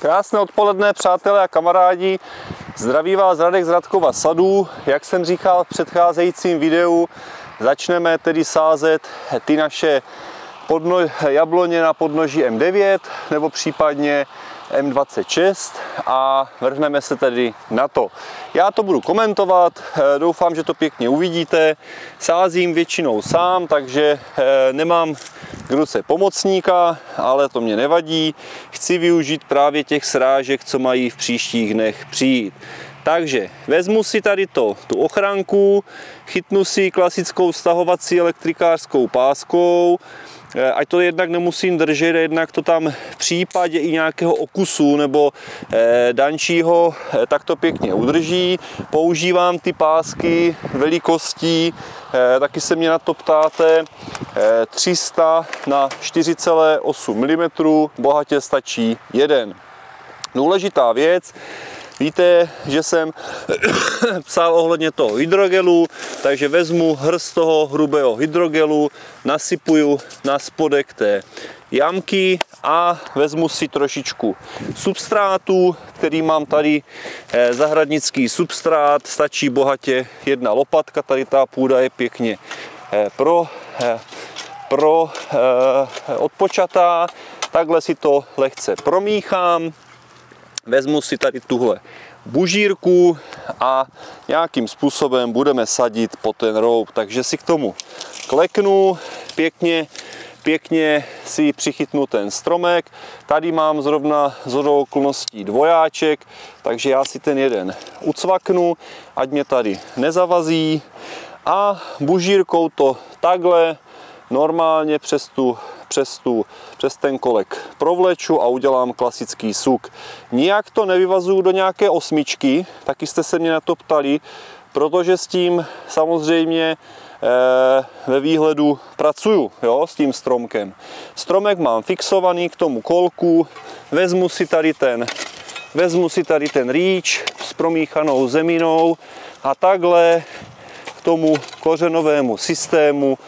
Krásné odpoledne, přátelé a kamarádi. Zdraví vás Radek z Radkova Sadu. Jak jsem říkal v předcházejícím videu, začneme tedy sázet ty naše jabloně na podnoží M9 nebo případně M26 a vrhneme se tedy na to. Já to budu komentovat, doufám, že to pěkně uvidíte. Sázím většinou sám, takže nemám k ruce pomocníka, ale to mě nevadí. Chci využít právě těch srážek, co mají v příštích dnech přijít. Takže vezmu si tady tu ochranku, chytnu si klasickou stahovací elektrikářskou páskou, ať to jednak nemusím držet, jednak to tam v případě i nějakého okusu nebo dančího tak to pěkně udrží. Používám ty pásky velikostí, taky se mě na to ptáte, 300 na 4,8 mm, bohatě stačí jeden. Důležitá věc, víte, že jsem psal ohledně toho hydrogelu, takže vezmu hrst toho hrubého hydrogelu, nasypuju na spodek té jamky a vezmu si trošičku substrátu, který mám tady, zahradnický substrát, stačí bohatě jedna lopatka, tady ta půda je pěkně odpočatá, takhle si to lehce promíchám. Vezmu si tady tuhle bužírku a nějakým způsobem budeme sadit po ten roub. Takže si k tomu kleknu, pěkně si přichytnu ten stromek. Tady mám zrovna shodou okolností dvojáček, takže já si ten jeden ucvaknu, ať mě tady nezavazí. A bužírkou to takhle normálně přes ten kolek provleču a udělám klasický suk. Nijak to nevyvazuju do nějaké osmičky, taky jste se mě na to ptali, protože s tím samozřejmě ve výhledu pracuju, jo, s tím stromkem. Stromek mám fixovaný k tomu kolku, vezmu si tady ten rýč s promíchanou zeminou a takhle k tomu kořenovému systému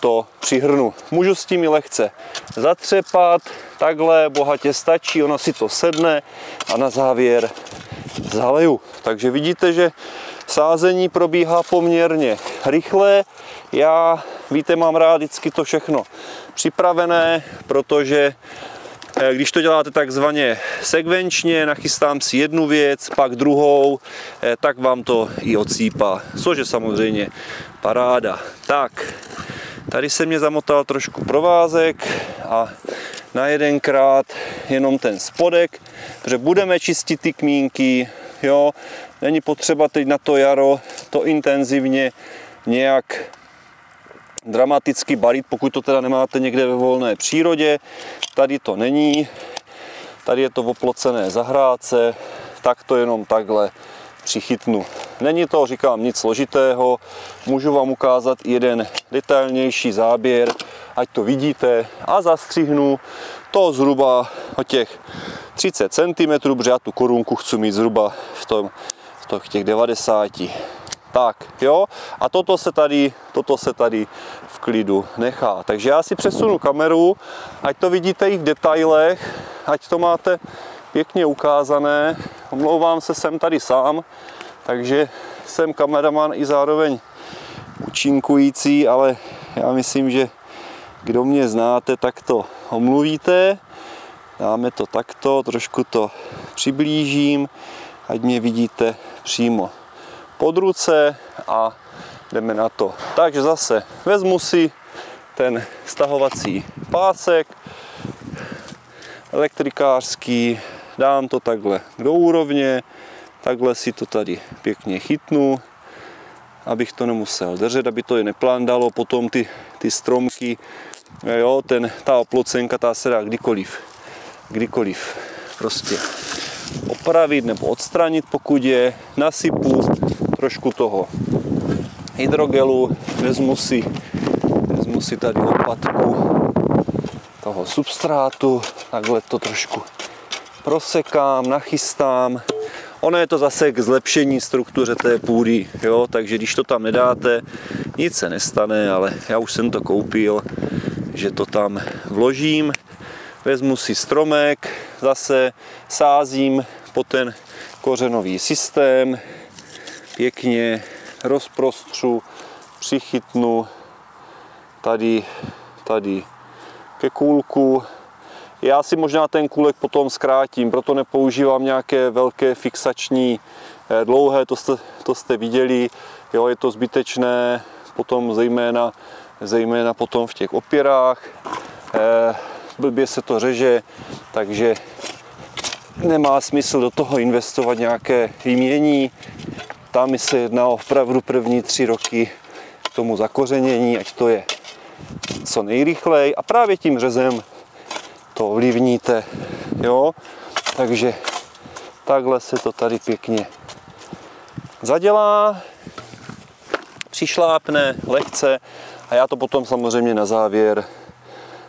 to přihrnu. Můžu s tím i lehce zatřepat, takhle bohatě stačí, ono si to sedne a na závěr zaleju. Takže vidíte, že sázení probíhá poměrně rychle. Já, víte, mám rád vždycky to všechno připravené, protože když to děláte takzvaně sekvenčně, nachystám si jednu věc, pak druhou, tak vám to i ocípá, což je samozřejmě paráda. Tak, tady se mě zamotal trošku provázek a na jedenkrát jenom ten spodek, protože budeme čistit ty kmínky, jo, není potřeba teď na to jaro to intenzivně nějak dramaticky balit, pokud to teda nemáte někde ve volné přírodě, tady to není, tady je to oplocené zahrádce, tak to jenom takhle přichytnu. Není to, říkám, nic složitého, můžu vám ukázat jeden detailnější záběr, ať to vidíte, a zastřihnu to zhruba o těch 30 cm, protože já tu korunku chci mít zhruba v těch 90. Tak jo, a toto se tady v klidu nechá. Takže já si přesunu kameru, ať to vidíte i v detailech, ať to máte pěkně ukázané. Omlouvám se, jsem tady sám, takže jsem kameraman i zároveň účinkující, ale já myslím, že kdo mě znáte, tak to omluvíte. Dáme to takto, trošku to přiblížím, ať mě vidíte přímo pod ruce a jdeme na to. Takže zase vezmu si ten stahovací pásek elektrikářský, dám to takhle do úrovně, takhle si to tady pěkně chytnu, abych to nemusel držet, aby to je neplándalo potom ty stromky, jo, ta oplocenka, ta se dá kdykoliv prostě opravit nebo odstranit, pokud je. Nasypu trošku toho hydrogelu, vezmu si tady lopatku toho substrátu, takhle to trošku prosekám, nachystám. Ono je to zase k zlepšení struktuře té půdy, jo? Takže když to tam nedáte, nic se nestane, ale já už jsem to koupil, že to tam vložím. vezmu si stromek, zase sázím po ten kořenový systém, pěkně rozprostřu, přichytnu tady ke kůlku. Já si možná ten kůlek potom zkrátím, proto nepoužívám nějaké velké fixační dlouhé, to jste viděli, jo, je to zbytečné, potom zejména potom v těch opěrách, blbě se to řeže, takže nemá smysl do toho investovat nějaké výmění. Tam se jedná opravdu první 3 roky k tomu zakořenění, ať to je co nejrychleji a právě tím řezem to ovlivníte, jo? Takže takhle se to tady pěkně zadělá, přišlápne lehce a já to potom samozřejmě na závěr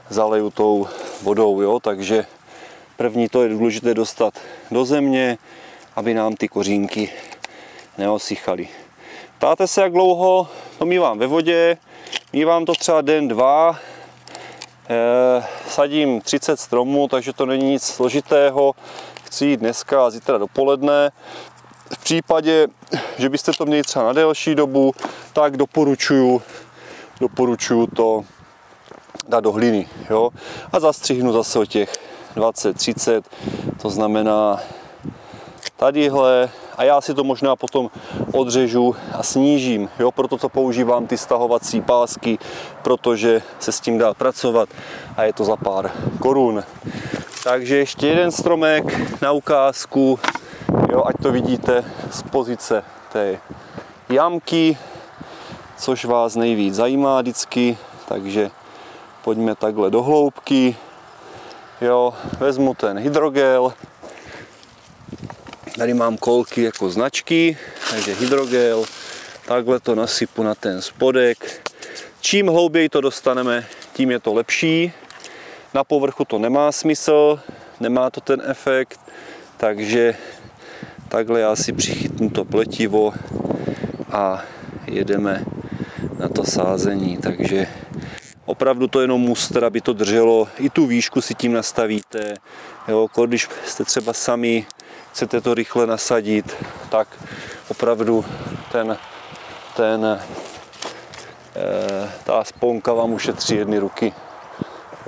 zaleju tou vodou, jo? Takže první to je důležité dostat do země, aby nám ty kořínky neosychaly. Ptáte se, jak dlouho to mívám ve vodě, mívám to třeba den, dva, sadím 30 stromů, takže to není nic složitého, chci jít dneska a zítra dopoledne. V případě, že byste to měli třeba na delší dobu, tak doporučuju to dát do hlíny, jo? A zastřihnu zase o těch 20-30, to znamená tadyhle, a já si to možná potom odřežu a snížím, jo? Proto to používám ty stahovací pásky, protože se s tím dá pracovat a je to za pár korun. Takže ještě jeden stromek na ukázku, jo? Ať to vidíte z pozice té jamky, což vás nejvíc zajímá vždycky, takže pojďme takhle do hloubky, jo? Vezmu ten hydrogel. Tady mám kolky jako značky, takže hydrogel, takhle to nasypu na ten spodek. Čím hlouběji to dostaneme, tím je to lepší. Na povrchu to nemá smysl, nemá to ten efekt, takže takhle já si přichytnu to pletivo a jedeme na to sázení. Takže opravdu to jenom mustr, aby to drželo, i tu výšku si tím nastavíte, jo, když jste třeba sami, chcete to rychle nasadit, tak opravdu ta sponka vám ušetří 1 ruku.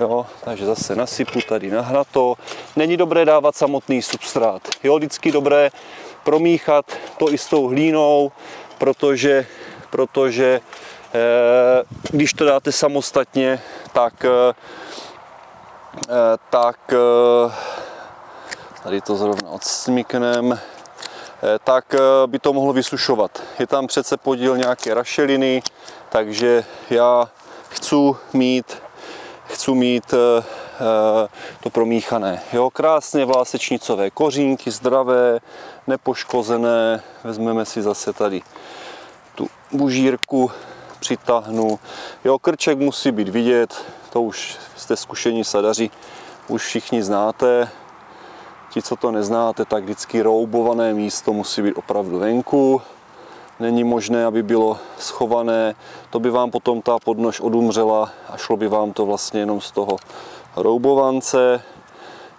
Jo, takže zase nasypu tady nahnato. Není dobré dávat samotný substrát. Je vždycky dobré promíchat to i s tou hlínou, protože když to dáte samostatně, tak tady to zrovna odsmyknem, tak by to mohlo vysušovat. Je tam přece podíl nějaké rašeliny, takže já chci mít to promíchané. Jo, krásně vlásečnicové kořínky, zdravé, nepoškozené. Vezmeme si zase tady tu bužírku, přitáhnu. Jo, krček musí být vidět, to už jste zkušení sadaři, už všichni znáte. Ti, co to neznáte, tak vždycky roubované místo musí být opravdu venku. Není možné, aby bylo schované, to by vám potom ta podnož odumřela a šlo by vám to vlastně jenom z toho roubovance.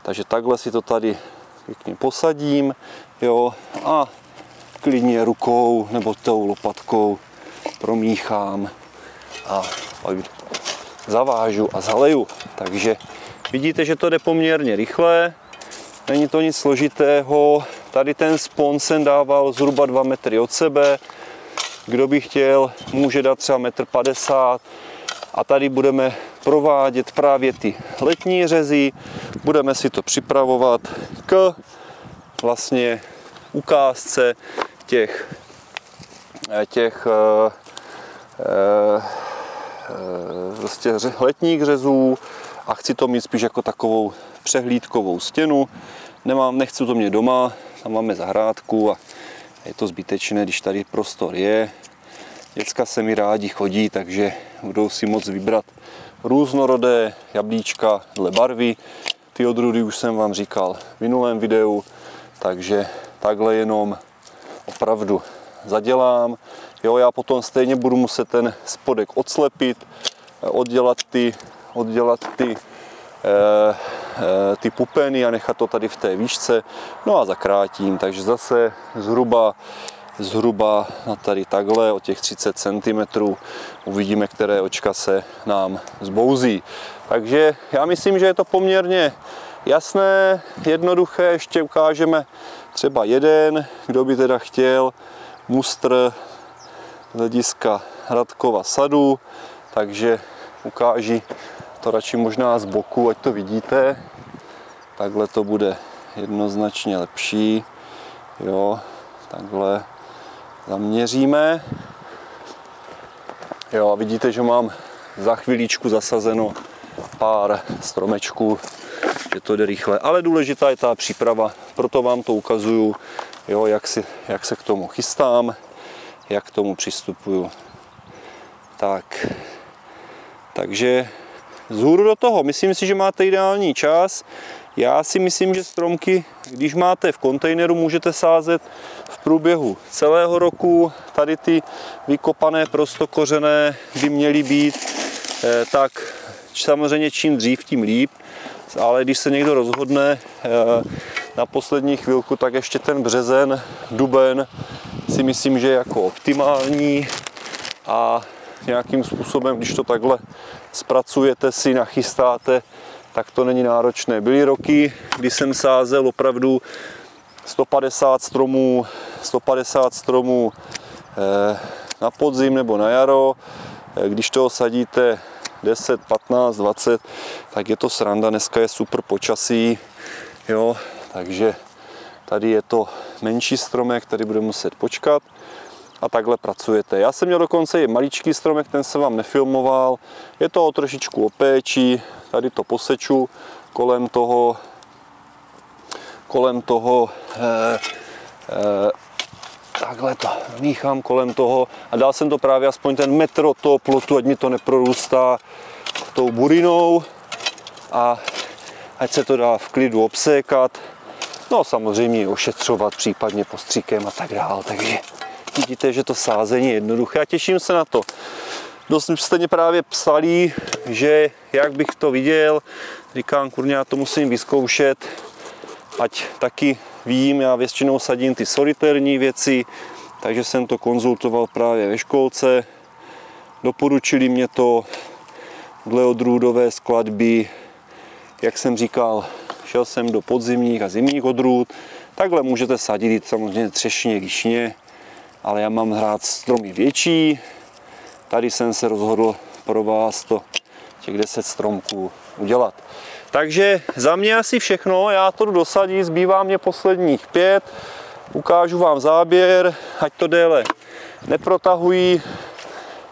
Takže takhle si to tady pěkně posadím, jo, a klidně rukou nebo tou lopatkou promíchám a pak zavážu a zaleju. Takže vidíte, že to jde poměrně rychle. Není to nic složitého, tady ten spon jsem dával zhruba 2 metry od sebe, kdo by chtěl, může dát třeba 1,50 m a tady budeme provádět právě ty letní řezy, budeme si to připravovat k vlastně ukázce těch letních řezů a chci to mít spíš jako takovou přehlídkovou stěnu. Nechci to mít doma, tam máme zahrádku a je to zbytečné, když tady prostor je. Děcka se mi rádi chodí, takže budou si moc vybrat různorodé jablíčka dle barvy. Ty odrůdy už jsem vám říkal v minulém videu, takže takhle jenom opravdu zadělám. Jo, já potom stejně budu muset ten spodek odslepit, oddělat ty ty pupeny a nechat to tady v té výšce. No a zakrátím, takže zase zhruba tady takhle o těch 30 cm uvidíme, které očka se nám zbouzí. Takže já myslím, že je to poměrně jasné, jednoduché, ještě ukážeme třeba jeden, kdo by teda chtěl mustr z hlediska Radkova sadu, takže ukáží to radši možná z boku, ať to vidíte. Takhle to bude jednoznačně lepší. Jo, takhle zaměříme. Jo, a vidíte, že mám za chvíličku zasazeno pár stromečků, že to jde rychle, ale důležitá je ta příprava, proto vám to ukazuju, jo, jak se k tomu chystám, jak k tomu přistupuju. Tak, takže vzhůru do toho, myslím si, že máte ideální čas. Já si myslím, že stromky, když máte v kontejneru, můžete sázet v průběhu celého roku. Tady ty vykopané prostokořené by měly být tak samozřejmě čím dřív, tím líp. Ale když se někdo rozhodne na poslední chvilku, tak ještě ten březen, duben si myslím, že je jako optimální. A nějakým způsobem, když to takhle zpracujete si, nachystáte, tak to není náročné. Byly roky, kdy jsem sázel opravdu 150 stromů na podzim nebo na jaro. Když toho sadíte 10, 15, 20, tak je to sranda. Dneska je super počasí, jo, takže tady je to menší stromek, tady budeme muset počkat. A takhle pracujete. Já jsem měl dokonce i maličký stromek, ten se vám nefilmoval. Je to trošičku o péči, tady to poseču kolem toho, takhle to míchám kolem toho a dal jsem to právě aspoň ten metr od toho plotu, ať mi to neprorůstá tou burinou a ať se to dá v klidu obsékat. No samozřejmě ošetřovat případně postříkem a tak dál, takže vidíte, že to sázení je jednoduché a těším se na to. Dost jste mě právě psali, že jak bych to viděl, říkám, kurně, já to musím vyzkoušet, ať taky vím, já většinou sadím ty solitérní věci, takže jsem to konzultoval právě ve školce, doporučili mě to dle odrůdové skladby, jak jsem říkal, šel jsem do podzimních a zimních odrůd, takhle můžete sadit samozřejmě třešně, višně, ale já mám hrát stromy větší. Tady jsem se rozhodl pro vás to těch 10 stromků udělat. Takže za mě asi všechno, já to jdu dosadit, zbývá mě posledních 5. Ukážu vám záběr, ať to déle neprotahují.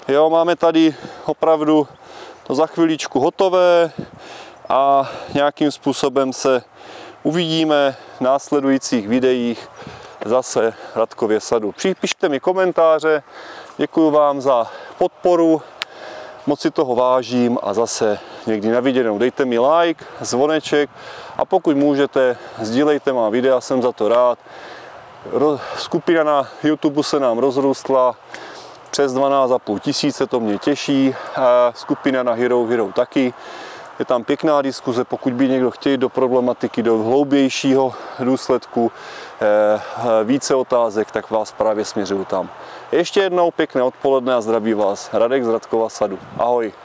Jo, máme tady opravdu to za chviličku hotové a nějakým způsobem se uvidíme v následujících videích zase Radkově sadu. Připište mi komentáře, děkuji vám za podporu, moc si toho vážím a zase někdy na viděnou. Dejte mi like, zvoneček a pokud můžete, sdílejte má videa, jsem za to rád. Skupina na YouTube se nám rozrůstla, přes 12 500, to mě těší. Skupina na Hero Hero taky. Je tam pěkná diskuze, pokud by někdo chtěl do problematiky, do hloubějšího důsledku, více otázek, tak vás právě směřuju tam. Ještě jednou pěkné odpoledne a zdraví vás Radek z Radkova sadu. Ahoj.